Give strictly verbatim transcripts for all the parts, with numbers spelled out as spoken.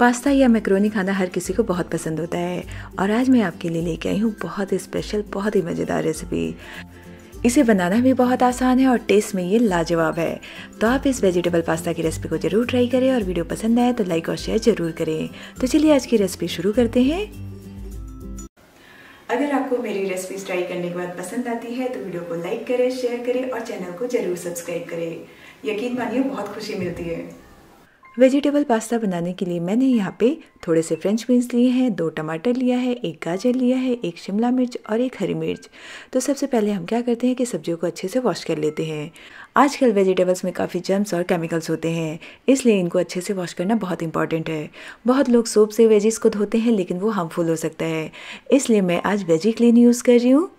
Pasta या macaroni खाना हर किसी को बहुत पसंद होता है और आज मैं आपके लिए लेके आई हूँ बहुत ही स्पेशल, बहुत ही मज़ेदार रेसिपी। इसे बनाना भी बहुत आसान है और टेस्ट में ये लाजवाब है। तो आप इस वेजिटेबल पास्ता की रेसिपी को ज़रूर ट्राई करें और वीडियो पसंद आए तो लाइक और शेयर ज़रूर करें। तो चलिए आज की रेसिपी शुरू करते हैं। अगर आपको मेरी रेसिपीज ट्राई करने के बाद पसंद आती है तो वीडियो को लाइक करें, शेयर करें और चैनल को ज़रूर सब्सक्राइब करें। यकीन मानिए बहुत खुशी मिलती है। वेजिटेबल पास्ता बनाने के लिए मैंने यहाँ पे थोड़े से फ्रेंच बीन्स लिए हैं, दो टमाटर लिया है, एक गाजर लिया है, एक शिमला मिर्च और एक हरी मिर्च। तो सबसे पहले हम क्या करते हैं कि सब्जियों को अच्छे से वॉश कर लेते हैं। आजकल वेजिटेबल्स में काफ़ी जर्म्स और केमिकल्स होते हैं, इसलिए इनको अच्छे से वॉश करना बहुत इंपॉर्टेंट है। बहुत लोग सोप से वेजिस को धोते हैं लेकिन वो हार्मफुल हो सकता है, इसलिए मैं आज वेजी क्लीन यूज़ कर रही हूँ।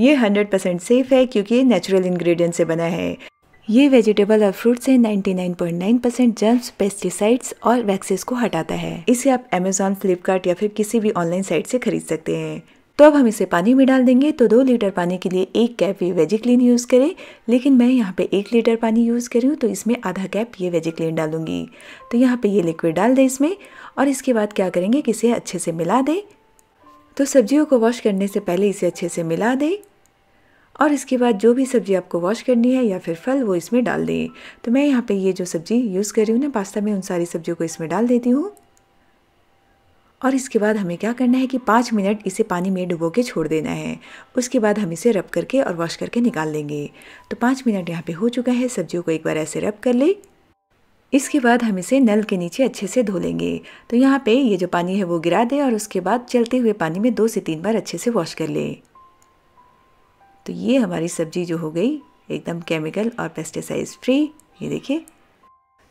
ये हंड्रेड परसेंट सेफ़ है क्योंकि ये नेचुरल इन्ग्रीडियंट से बना है। ये वेजिटेबल और फ्रूट से निन्यानवे point nine percent germs, pesticides और वैक्सीज को हटाता है। इसे आप अमेज़ॉन, फ्लिपकार्ट या फिर किसी भी ऑनलाइन साइट से खरीद सकते हैं। तो अब हम इसे पानी में डाल देंगे। तो दो लीटर पानी के लिए एक कैप ये वेजी क्लीन यूज़ करें, लेकिन मैं यहाँ पे एक लीटर पानी यूज़ करी हूँ तो इसमें आधा कैप ये वेजी क्लीन डालूंगी। तो यहाँ पे ये लिक्विड डाल दें इसमें और इसके बाद क्या करेंगे कि इसे अच्छे से मिला दें। तो सब्जियों को वॉश करने से पहले इसे अच्छे से मिला दें और इसके बाद जो भी सब्ज़ी आपको वॉश करनी है या फिर फल वो इसमें डाल दें। तो मैं यहाँ पे ये जो सब्ज़ी यूज़ कर रही हूँ ना पास्ता में, उन सारी सब्जियों को इसमें डाल देती हूँ। और इसके बाद हमें क्या करना है कि पाँच मिनट इसे पानी में डुबो के छोड़ देना है। उसके बाद हम इसे रब करके और वॉश करके निकाल लेंगे। तो पाँच मिनट यहाँ पर हो चुका है, सब्जियों को एक बार ऐसे रब कर ले। इसके बाद हम इसे नल के नीचे अच्छे से धो लेंगे। तो यहाँ पर ये जो पानी है वो गिरा दें और उसके बाद चलते हुए पानी में दो से तीन बार अच्छे से वॉश कर लें। तो ये हमारी सब्जी जो हो गई एकदम केमिकल और पेस्टिसाइड फ्री। ये देखिए,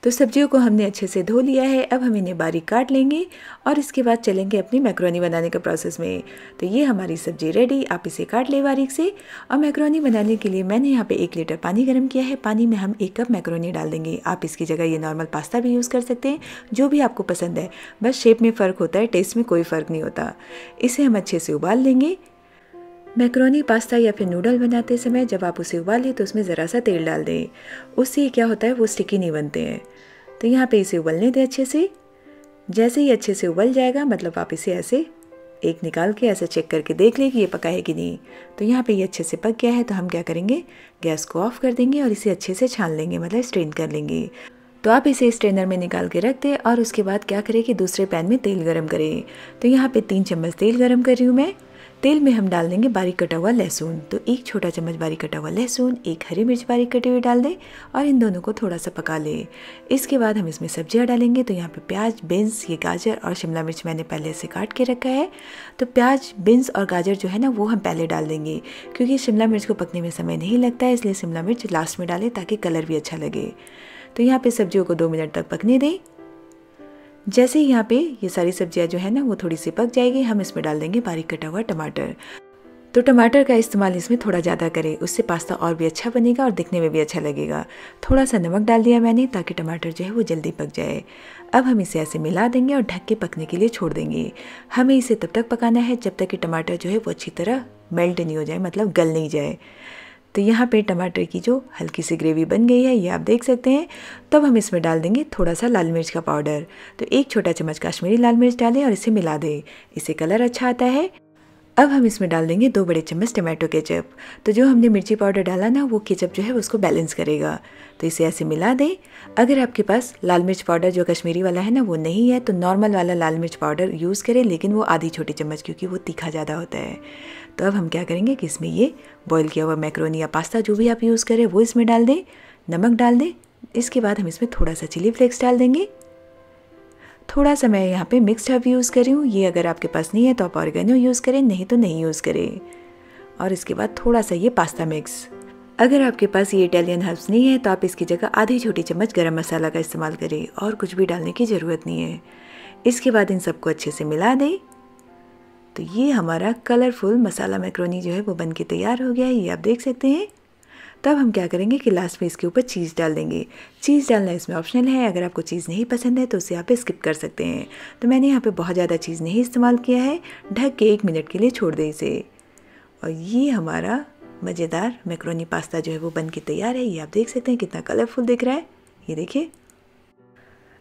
तो सब्जियों को हमने अच्छे से धो लिया है। अब हम इन्हें बारीक काट लेंगे और इसके बाद चलेंगे अपनी मैक्रोनी बनाने के प्रोसेस में। तो ये हमारी सब्जी रेडी, आप इसे काट ले बारीक से। और मैक्रोनी बनाने के लिए मैंने यहाँ पे एक लीटर पानी गर्म किया है। पानी में हम एक कप मैक्रोनी डाल देंगे। आप इसकी जगह ये नॉर्मल पास्ता भी यूज़ कर सकते हैं, जो भी आपको पसंद है, बस शेप में फ़र्क होता है, टेस्ट में कोई फ़र्क नहीं होता। इसे हम अच्छे से उबाल लेंगे। मैक्रोनी पास्ता या फिर नूडल बनाते समय जब आप उसे उबालें तो उसमें ज़रा सा तेल डाल दें, उससे क्या होता है वो स्टिकी नहीं बनते हैं। तो यहाँ पे इसे उबलने दें अच्छे से। जैसे ही अच्छे से उबल जाएगा, मतलब आप इसे ऐसे एक निकाल के ऐसा चेक करके देख लें कि ये पका है कि नहीं। तो यहाँ पे ये अच्छे से पक गया है। तो हम क्या करेंगे, गैस को ऑफ कर देंगे और इसे अच्छे से छान लेंगे, मतलब स्ट्रेन कर लेंगे। तो आप इसे स्ट्रेनर में निकाल के रख दें और उसके बाद क्या करें कि दूसरे पैन में तेल गर्म करें। तो यहाँ पर तीन चम्मच तेल गर्म कर रही हूँ मैं। तेल में हम डाल देंगे बारीक कटा हुआ लहसुन। तो एक छोटा चम्मच बारीक कटा हुआ लहसुन, एक हरी मिर्च बारीक कटी हुई डाल दें और इन दोनों को थोड़ा सा पका लें। इसके बाद हम इसमें सब्जियां डालेंगे। तो यहाँ पे प्याज, बीन्स, ये गाजर और शिमला मिर्च मैंने पहले से काट के रखा है। तो प्याज, बीन्स और गाजर जो है ना वो हम पहले डाल देंगे, क्योंकि शिमला मिर्च को पकने में समय नहीं लगता है, इसलिए शिमला मिर्च लास्ट में डालें ताकि कलर भी अच्छा लगे। तो यहाँ पर सब्जियों को दो मिनट तक पकने दें। जैसे ही यहाँ पे ये सारी सब्जियाँ जो है ना वो थोड़ी सी पक जाएगी, हम इसमें डाल देंगे बारीक कटा हुआ टमाटर। तो टमाटर का इस्तेमाल इसमें थोड़ा ज़्यादा करें, उससे पास्ता और भी अच्छा बनेगा और दिखने में भी अच्छा लगेगा। थोड़ा सा नमक डाल दिया मैंने ताकि टमाटर जो है वो जल्दी पक जाए। अब हम इसे ऐसे मिला देंगे और ढक के पकने के लिए छोड़ देंगे। हमें इसे तब तक पकाना है जब तक कि टमाटर जो है वो अच्छी तरह मेल्ट नहीं हो जाए, मतलब गल नहीं जाए। तो यहाँ पे टमाटर की जो हल्की सी ग्रेवी बन गई है, ये आप देख सकते हैं। तब हम इसमें डाल देंगे थोड़ा सा लाल मिर्च का पाउडर। तो एक छोटा चम्मच कश्मीरी लाल मिर्च डालें और इसे मिला दें, इससे कलर अच्छा आता है। अब हम इसमें डाल देंगे दो बड़े चम्मच टमाटो केचप। तो जो हमने मिर्ची पाउडर डाला ना वो केचप जो है उसको बैलेंस करेगा। तो इसे ऐसे मिला दें। अगर आपके पास लाल मिर्च पाउडर जो कश्मीरी वाला है ना वो नहीं है तो नॉर्मल वाला लाल मिर्च पाउडर यूज़ करें, लेकिन वो आधी छोटी चम्मच, क्योंकि वो तीखा ज़्यादा होता है। तो अब हम क्या करेंगे कि इसमें ये बॉयल किया हुआ मैक्रोनी या पास्ता जो भी आप यूज़ करें वो इसमें डाल दें, नमक डाल दें। इसके बाद हम इसमें थोड़ा सा चिली फ्लेक्स डाल देंगे। थोड़ा सा मैं यहाँ पे मिक्स्ड हर्ब यूज़ कर रही हूँ, ये अगर आपके पास नहीं है तो आप ऑर्गेनो यूज़ करें, नहीं तो नहीं यूज़ करें। और इसके बाद थोड़ा सा ये पास्ता मिक्स। अगर आपके पास ये इटालियन हर्ब्स नहीं है तो आप इसकी जगह आधी छोटी चम्मच गरम मसाला का इस्तेमाल करें और कुछ भी डालने की ज़रूरत नहीं है। इसके बाद इन सबको अच्छे से मिला दें। तो ये हमारा कलरफुल मसाला मैक्रोनी जो है वो बन के तैयार हो गया है, ये आप देख सकते हैं। तब हम क्या करेंगे कि लास्ट में इसके ऊपर चीज़ डाल देंगे। चीज़ डालना इसमें ऑप्शनल है, अगर आपको चीज़ नहीं पसंद है तो उसे आप स्किप कर सकते हैं। तो मैंने यहाँ पे बहुत ज़्यादा चीज़ नहीं इस्तेमाल किया है। ढक के एक मिनट के लिए छोड़ दें इसे। और ये हमारा मज़ेदार मैक्रोनी पास्ता जो है वो बन के तैयार है, ये आप देख सकते हैं कितना कलरफुल दिख रहा है, ये देखिए।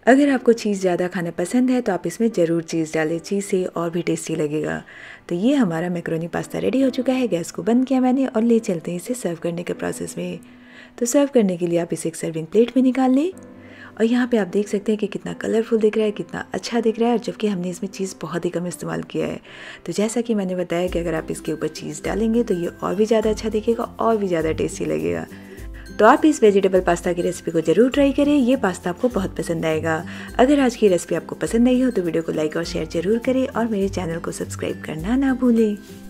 अगर आपको चीज़ ज़्यादा खाना पसंद है तो आप इसमें ज़रूर चीज़ डालें, चीज़ से और भी टेस्टी लगेगा। तो ये हमारा मैक्रोनी पास्ता रेडी हो चुका है। गैस को बंद किया मैंने और ले चलते हैं इसे सर्व करने के प्रोसेस में। तो सर्व करने के लिए आप इसे एक सर्विंग प्लेट में निकाल लें। और यहाँ पे आप देख सकते हैं कि कितना कलरफुल दिख रहा है, कितना अच्छा दिख रहा है, और जबकि हमने इसमें चीज़ बहुत ही कम इस्तेमाल किया है। तो जैसा कि मैंने बताया कि अगर आप इसके ऊपर चीज़ डालेंगे तो ये और भी ज़्यादा अच्छा दिखेगा और भी ज़्यादा टेस्टी लगेगा। तो आप इस वेजिटेबल पास्ता की रेसिपी को ज़रूर ट्राई करें, ये पास्ता आपको बहुत पसंद आएगा। अगर आज की रेसिपी आपको पसंद आई हो तो वीडियो को लाइक और शेयर ज़रूर करें और मेरे चैनल को सब्सक्राइब करना ना भूलें।